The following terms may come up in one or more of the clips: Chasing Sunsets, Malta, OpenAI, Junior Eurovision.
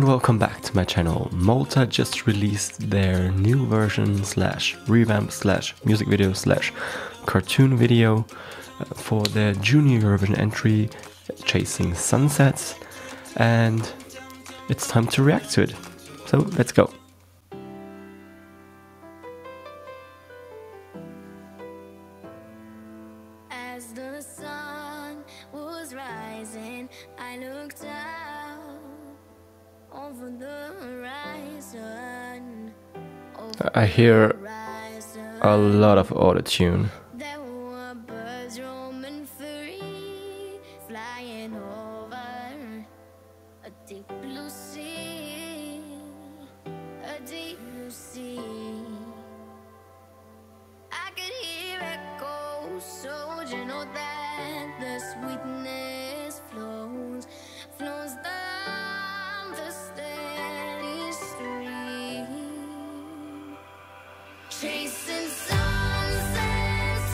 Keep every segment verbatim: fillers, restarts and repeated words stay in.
and welcome back to my channel. Malta just released their new version slash revamp slash music video slash cartoon video for their Junior Eurovision entry, Chasing Sunsets, and it's time to react to it. So let's go. As the sun was rising, I looked out over the horizon. Over I hear a lot of auto-tune. There were birds roaming free, flying over a deep blue sea, a deep blue sea. I could hear echoes, so you know that the sweetness flows, flows down the steady stream. Chasing sunsets,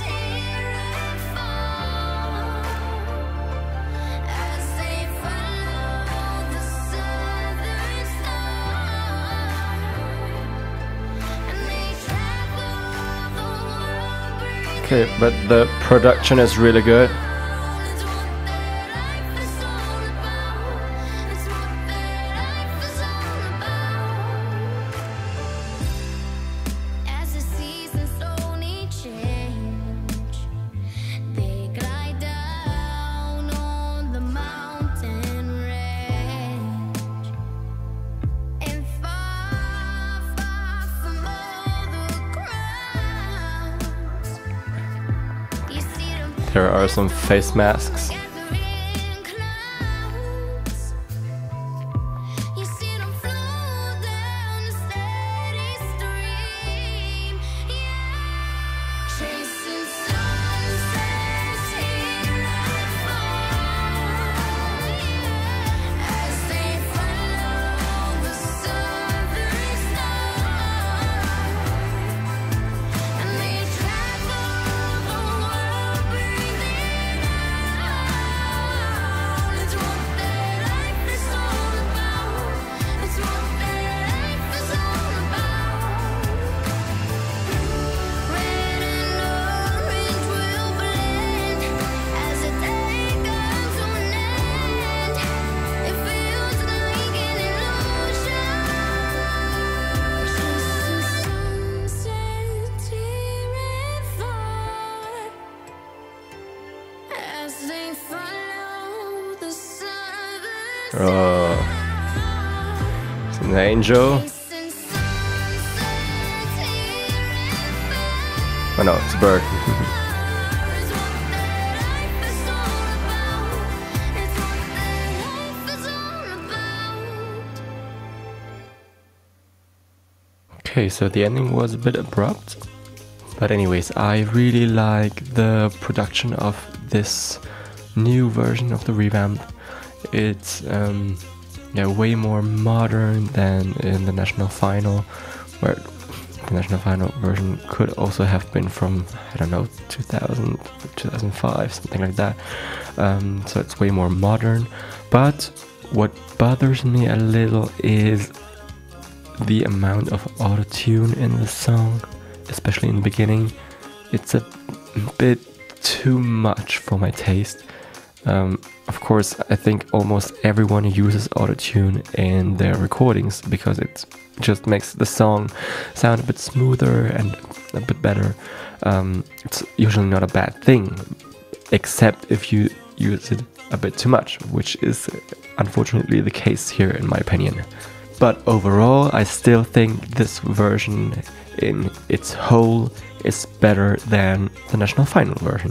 here I fall, as they follow the southern star, and they travel the world breathing. Okay, but the production is really good. There are some face masks. Oh, it's an angel. Oh no, it's a bird. Okay, so the ending was a bit abrupt, but anyways, I really like the production of this new version of the revamp. It's um, yeah, way more modern than in the national final, where the national final version could also have been from, I don't know, two thousand, two thousand five, something like that. Um, so it's way more modern. But what bothers me a little is the amount of auto-tune in the song, especially in the beginning. It's a bit too much for my taste. Um, of course, I think almost everyone uses auto-tune in their recordings because it just makes the song sound a bit smoother and a bit better. Um, it's usually not a bad thing, except if you use it a bit too much, which is unfortunately the case here in my opinion. But overall, I still think this version in its whole is better than the national final version.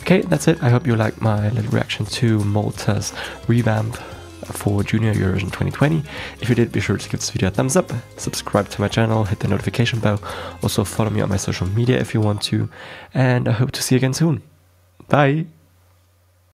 Okay, that's it. I hope you liked my little reaction to Malta's revamp for Junior Eurovision twenty twenty. If you did, be sure to give this video a thumbs up, subscribe to my channel, hit the notification bell, also follow me on my social media if you want to, and I hope to see you again soon. Bye!